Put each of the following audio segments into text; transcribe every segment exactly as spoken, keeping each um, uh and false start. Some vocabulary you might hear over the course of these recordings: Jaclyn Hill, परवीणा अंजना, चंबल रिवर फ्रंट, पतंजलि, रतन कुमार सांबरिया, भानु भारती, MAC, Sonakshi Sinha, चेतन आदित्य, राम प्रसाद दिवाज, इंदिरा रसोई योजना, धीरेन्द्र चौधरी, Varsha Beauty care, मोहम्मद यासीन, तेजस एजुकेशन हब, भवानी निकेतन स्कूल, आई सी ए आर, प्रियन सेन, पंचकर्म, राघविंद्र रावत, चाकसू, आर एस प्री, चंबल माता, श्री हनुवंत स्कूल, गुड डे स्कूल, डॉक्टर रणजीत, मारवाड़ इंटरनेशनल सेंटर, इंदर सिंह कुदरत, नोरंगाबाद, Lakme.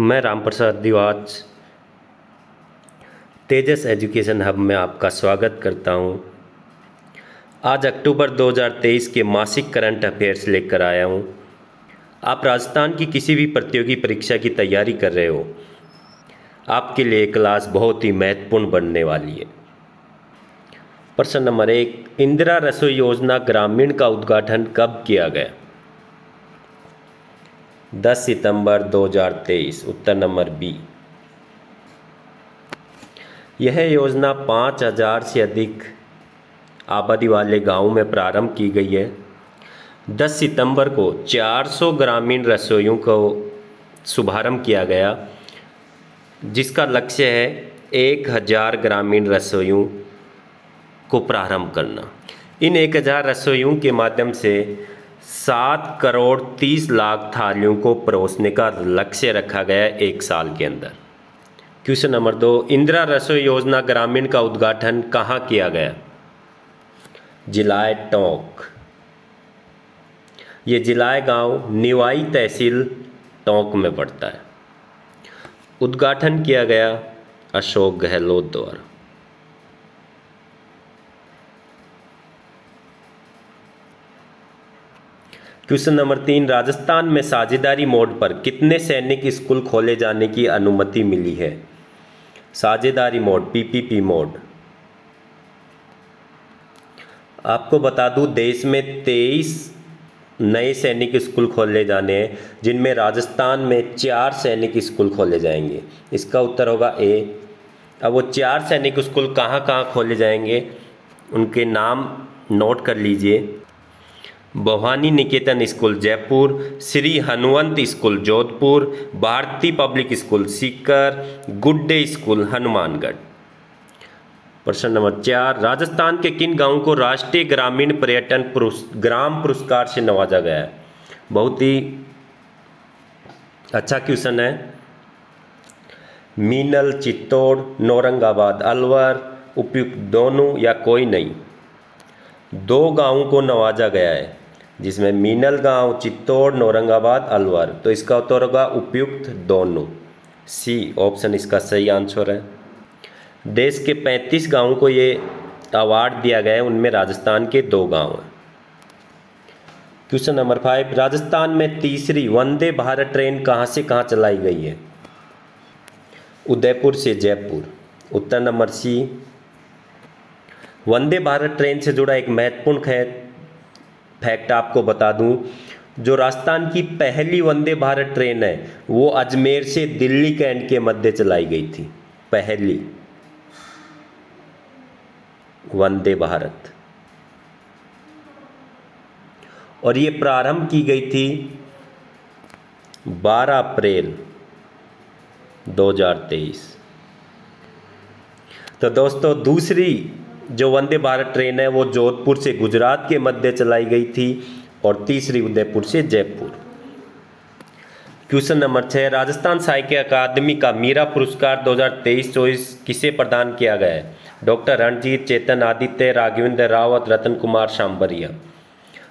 मैं राम प्रसाद दिवाज तेजस एजुकेशन हब में आपका स्वागत करता हूं। आज अक्टूबर दो हज़ार तेईस के मासिक करंट अफेयर्स लेकर आया हूं। आप राजस्थान की किसी भी प्रतियोगी परीक्षा की तैयारी कर रहे हो, आपके लिए क्लास बहुत ही महत्वपूर्ण बनने वाली है। प्रश्न नंबर एक, इंदिरा रसोई योजना ग्रामीण का उद्घाटन कब किया गया? दस सितंबर दो हज़ार तेईस। उत्तर नंबर बी। यह योजना पाँच हज़ार से अधिक आबादी वाले गाँव में प्रारंभ की गई है। दस सितंबर को चार सौ ग्रामीण रसोइयों को शुभारंभ किया गया, जिसका लक्ष्य है एक हज़ार ग्रामीण रसोइयों को प्रारंभ करना। इन एक हज़ार रसोइयों के माध्यम से सात करोड़ तीस लाख थालियों को परोसने का लक्ष्य रखा गया है एक साल के अंदर। क्वेश्चन नंबर दो, इंदिरा रसोई योजना ग्रामीण का उद्घाटन कहाँ किया गया? जिलाय टोंक। ये जिलाय गांव निवाई तहसील टोंक में पड़ता है। उद्घाटन किया गया अशोक गहलोत द्वारा। क्वेश्चन नंबर तीन, राजस्थान में साझेदारी मोड पर कितने सैनिक स्कूल खोले जाने की अनुमति मिली है? साझेदारी मोड, पीपीपी मोड। आपको बता दूं, देश में तेईस नए सैनिक स्कूल खोले जाने हैं, जिनमें राजस्थान में चार सैनिक स्कूल खोले जाएंगे। इसका उत्तर होगा ए। अब वो चार सैनिक स्कूल कहाँ कहाँ खोले जाएंगे, उनके नाम नोट कर लीजिए। भवानी निकेतन स्कूल Jaipur, श्री हनुवंत स्कूल Jodhpur, Bharti public school Sikar, गुड डे स्कूल Hanumangarh. प्रश्न नंबर चार, राजस्थान के किन गांवों को राष्ट्रीय ग्रामीण पर्यटन पुरुष ग्राम पुरस्कार से नवाजा गया है? बहुत ही अच्छा क्वेश्चन है। मीनल चित्तौड़, नोरंगाबाद अलवर, उपयुक्त दोनों या कोई नहीं। दो गांवों को नवाजा गया है, जिसमें मीनल गांव चित्तौड़, नौरंगाबाद अलवर, तो इसका उत्तर होगा उपयुक्त दोनों, सी ऑप्शन इसका सही आंसर है। देश के पैंतीस गांवों को ये अवार्ड दिया गया है, उनमें राजस्थान के दो गांव हैं। क्वेश्चन नंबर फाइव, राजस्थान में तीसरी वंदे भारत ट्रेन कहां से कहां चलाई गई है? उदयपुर से जयपुर। उत्तर number C. Vande Bharat train से जुड़ा एक महत्वपूर्ण फैक्ट आपको बता दूं, जो राजस्थान की पहली वंदे भारत ट्रेन है वो अजमेर से दिल्ली कैंट के मध्य चलाई गई थी, पहली वंदे भारत, और ये प्रारंभ की गई थी बारह अप्रैल दो हज़ार तेईस। तो दोस्तों, दूसरी जो वंदे भारत ट्रेन है वो जोधपुर से गुजरात के मध्य चलाई गई थी, और तीसरी उदयपुर से जयपुर। क्वेश्चन नंबर छः, राजस्थान साहित्य अकादमी का मीरा पुरस्कार दो हज़ार तेईस चौबीस किसे प्रदान किया गया है? डॉक्टर रणजीत, चेतन आदित्य, राघविंद्र रावत, रतन कुमार सांबरिया।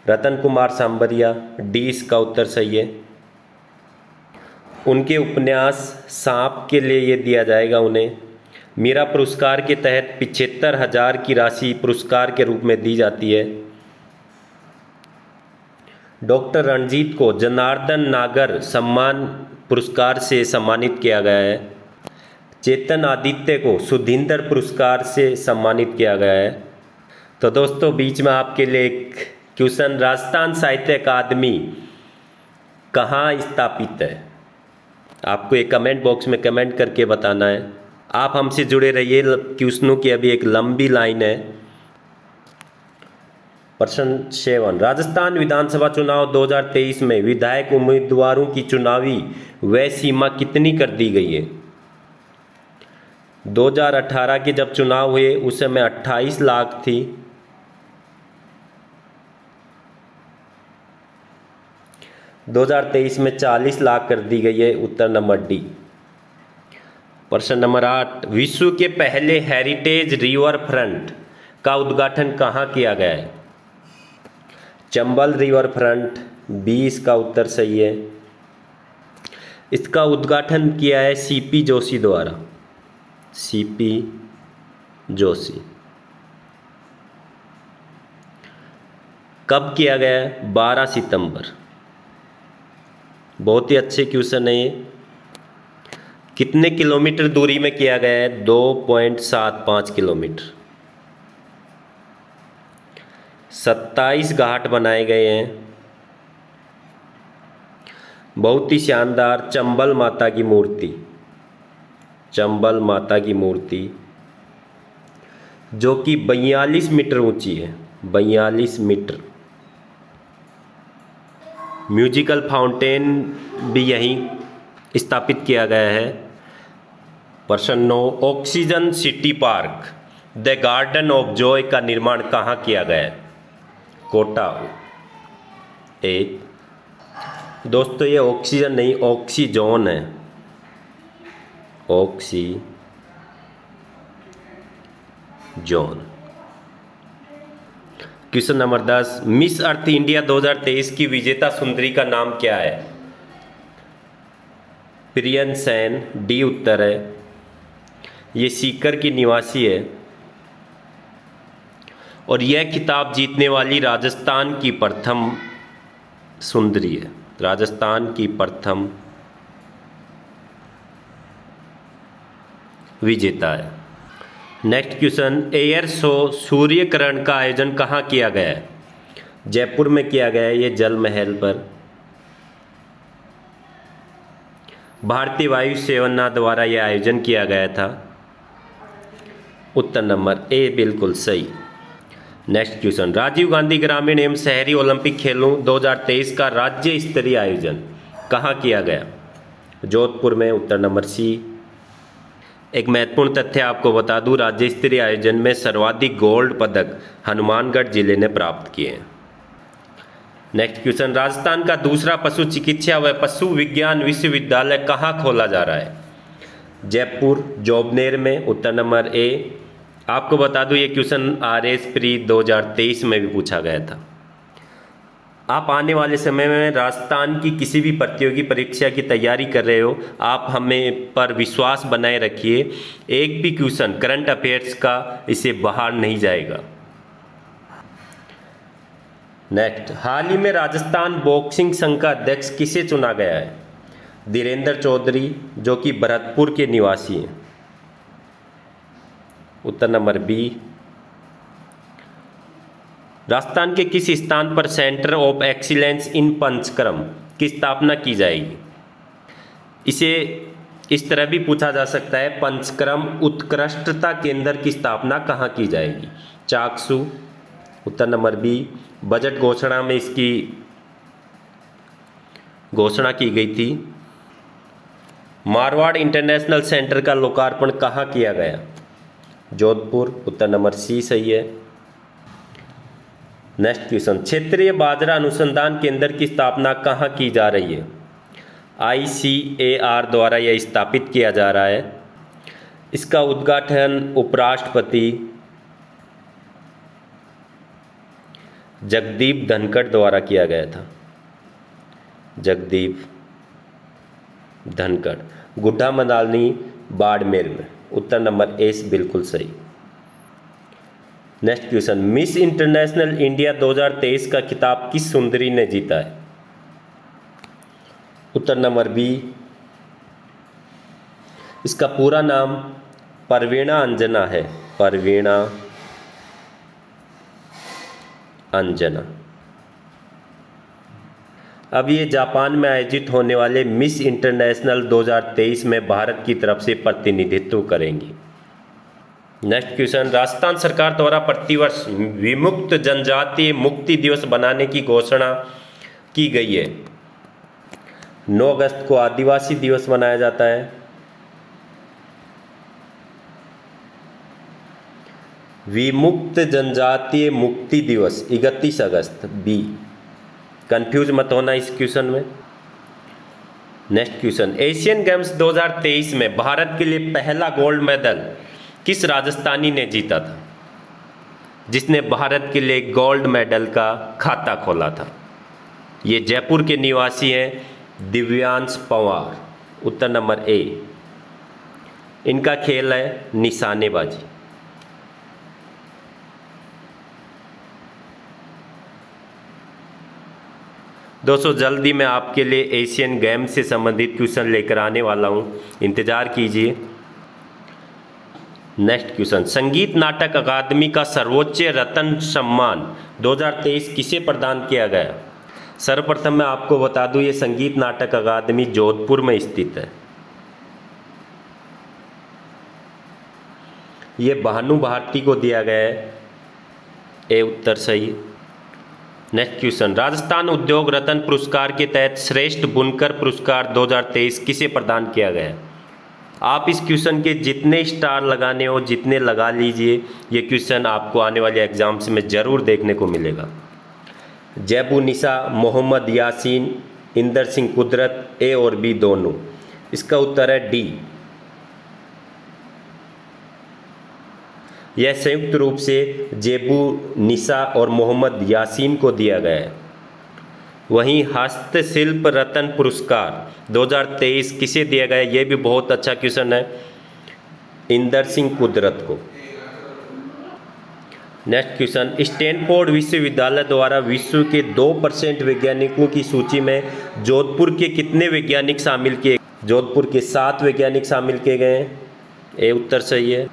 रतन कुमार सांबरिया, डी इसका उत्तर सही है। उनके उपन्यास सांप के लिए ये दिया जाएगा उन्हें। मीरा पुरस्कार के तहत पिछहत्तर हजार की राशि पुरस्कार के रूप में दी जाती है। डॉक्टर रणजीत को जनार्दन नागर सम्मान पुरस्कार से सम्मानित किया गया है। चेतन आदित्य को सुदींद्र पुरस्कार से सम्मानित किया गया है। तो दोस्तों, बीच में आपके लिए एक क्वेश्चन, राजस्थान साहित्य अकादमी कहाँ स्थापित है? आपको एक कमेंट बॉक्स में कमेंट करके बताना है। आप हमसे जुड़े रहिए, क्वेश्चनों की अभी एक लंबी लाइन है। प्रश्न सेवन, राजस्थान विधानसभा चुनाव दो हज़ार तेईस में विधायक उम्मीदवारों की चुनावी व्यय सीमा कितनी कर दी गई है? दो हज़ार अठारह के जब चुनाव हुए उस समय अट्ठाईस लाख थी। दो हज़ार तेईस में चालीस लाख कर दी गई है। उत्तर नंबर डी। प्रश्न नंबर आठ, विश्व के पहले हेरिटेज रिवर फ्रंट का उद्घाटन कहाँ किया गया है? चंबल रिवर फ्रंट, बी इसका उत्तर सही है। इसका उद्घाटन किया है सीपी जोशी द्वारा, सीपी जोशी। कब किया गया है? बारह सितंबर। बहुत ही अच्छे क्वेश्चन है ये। कितने किलोमीटर दूरी में किया गया है? दो पॉइंट सात पाँच किलोमीटर। सत्ताईस घाट बनाए गए हैं। बहुत ही शानदार चंबल माता की मूर्ति, चंबल माता की मूर्ति जो कि बयालीस मीटर ऊंची है, बयालीस मीटर। म्यूजिकल फाउंटेन भी यहीं स्थापित किया गया है। प्रश्न नौ, Oxy Zone City park the garden of Joy का निर्माण कहाँ किया गया है? कोटा। एक दोस्तों ये ऑक्सीजन नहीं ऑक्सी जोन है, ऑक्सी जोन। क्वेश्चन नंबर दस, मिस अर्थ इंडिया दो हज़ार तेईस की विजेता सुंदरी का नाम क्या है? प्रियन सेन। डी उत्तर है। ये सीकर की निवासी है और यह खिताब जीतने वाली राजस्थान की प्रथम सुंदरी है, राजस्थान की प्रथम विजेता है। Next question, air show Suryakiran का आयोजन कहाँ किया गया है? जयपुर में किया गया है, ये जल महल पर। भारतीय वायु सेना द्वारा यह आयोजन किया गया था। उत्तर नंबर ए बिल्कुल सही। नेक्स्ट क्वेश्चन, राजीव गांधी ग्रामीण एवं शहरी ओलंपिक खेलों दो हज़ार तेईस का राज्य स्तरीय आयोजन कहाँ किया गया? जोधपुर में। उत्तर नंबर सी। एक महत्वपूर्ण तथ्य आपको बता दूं, राज्य स्तरीय आयोजन में सर्वाधिक गोल्ड पदक हनुमानगढ़ जिले ने प्राप्त किए हैं। नेक्स्ट क्वेश्चन, राजस्थान का दूसरा पशु चिकित्सा व पशु विज्ञान विश्वविद्यालय कहाँ खोला जा रहा है? जयपुर जोबनेर में। उत्तर नंबर ए। आपको बता दूं ये क्वेश्चन आर एस प्री दो हज़ार तेईस में भी पूछा गया था। आप आने वाले समय में राजस्थान की किसी भी प्रतियोगी परीक्षा की तैयारी कर रहे हो, आप हमें पर विश्वास बनाए रखिए, एक भी क्वेश्चन करंट अफेयर्स का इसे बाहर नहीं जाएगा। नेक्स्ट, हाल ही में राजस्थान बॉक्सिंग संघ का अध्यक्ष किसे चुना गया है? धीरेन्द्र चौधरी जो कि भरतपुर के निवासी हैं। उत्तर नंबर बी। राजस्थान के किस स्थान पर centre of excellence in पंचकर्म की स्थापना की जाएगी? इसे इस तरह भी पूछा जा सकता है, पंचकर्म उत्कृष्टता केंद्र की स्थापना कहाँ की जाएगी? चाकसू। उत्तर नंबर बी। बजट घोषणा में इसकी घोषणा की गई थी। मारवाड़ इंटरनेशनल सेंटर का लोकार्पण कहाँ किया गया? जोधपुर। उत्तर नंबर सी सही है। नेक्स्ट क्वेश्चन, क्षेत्रीय बाजरा अनुसंधान केंद्र की स्थापना कहाँ की जा रही है? आई सी ए आर द्वारा यह स्थापित किया जा रहा है। इसका उद्घाटन उपराष्ट्रपति जगदीप धनखड़ द्वारा किया गया था, जगदीप धनखड़। गुड्डा मदालनी बाड़मेर में। उत्तर नंबर एस बिल्कुल सही। Next question, miss international India दो हज़ार तेईस का खिताब किस सुंदरी ने जीता है? उत्तर नंबर बी। इसका पूरा नाम परवीणा अंजना है, परवीणा अंजना। अब ये जापान में आयोजित होने वाले मिस इंटरनेशनल दो हज़ार तेईस में भारत की तरफ से प्रतिनिधित्व करेंगी। नेक्स्ट क्वेश्चन, राजस्थान सरकार द्वारा प्रतिवर्ष विमुक्त जनजातीय मुक्ति दिवस बनाने की घोषणा की गई है। नौ अगस्त को आदिवासी दिवस मनाया जाता है। विमुक्त जनजातीय मुक्ति दिवस इकतीस अगस्त। बी, कंफ्यूज मत होना इस क्वेश्चन में। नेक्स्ट क्वेश्चन, एशियन गेम्स दो हज़ार तेईस में भारत के लिए पहला गोल्ड मेडल किस राजस्थानी ने जीता था, जिसने भारत के लिए गोल्ड मेडल का खाता खोला था? ये जयपुर के निवासी हैं, दिव्यांश पवार। उत्तर नंबर ए। इनका खेल है निशानेबाजी। दोस्तों जल्दी मैं आपके लिए एशियन गेम से संबंधित क्वेश्चन लेकर आने वाला हूं, इंतजार कीजिए। नेक्स्ट क्वेश्चन, संगीत नाटक अकादमी का सर्वोच्च रत्न सम्मान दो हज़ार तेईस किसे प्रदान किया गया? सर्वप्रथम मैं आपको बता दूं ये संगीत नाटक अकादमी जोधपुर में स्थित है। ये भानु भारती को दिया गया है, ए उत्तर सही। नेक्स्ट क्वेश्चन, राजस्थान उद्योग रत्न पुरस्कार के तहत श्रेष्ठ बुनकर पुरस्कार दो हज़ार तेईस किसे प्रदान किया गया है? आप इस क्वेश्चन के जितने स्टार लगाने हो जितने लगा लीजिए, ये क्वेश्चन आपको आने वाले एग्जाम्स में ज़रूर देखने को मिलेगा। जैबुनिशा, मोहम्मद यासीन, इंदर सिंह कुदरत, ए और बी दोनों। इसका उत्तर है डी। यह संयुक्त रूप से जैबुनिशा और मोहम्मद यासीन को दिया गया है। वहीं हस्तशिल्प रत्न पुरस्कार दो हज़ार तेईस किसे दिया गया? यह भी बहुत अच्छा क्वेश्चन है, इंदर सिंह कुदरत को। नेक्स्ट क्वेश्चन, स्टैनफोर्ड विश्वविद्यालय द्वारा विश्व के दो परसेंट वैज्ञानिकों की सूची में जोधपुर के कितने वैज्ञानिक शामिल किए? जोधपुर के सात वैज्ञानिक शामिल किए गए हैं, ए उत्तर सही है।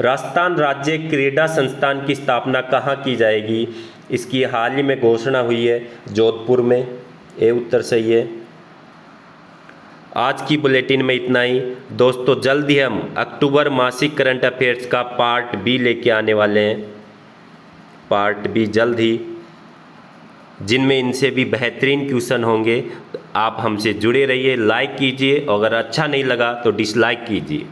राजस्थान राज्य क्रीडा संस्थान की स्थापना कहाँ की जाएगी? इसकी हाल ही में घोषणा हुई है, जोधपुर में, ए उत्तर सही है। आज की बुलेटिन में इतना ही दोस्तों, जल्द ही हम अक्टूबर मासिक करंट अफेयर्स का पार्ट बी लेके आने वाले हैं। पार्ट बी जल्द ही, जिनमें इनसे भी बेहतरीन क्वेश्चन होंगे। तो आप हमसे जुड़े रहिए, लाइक कीजिए, अगर अच्छा नहीं लगा तो डिसलाइक कीजिए।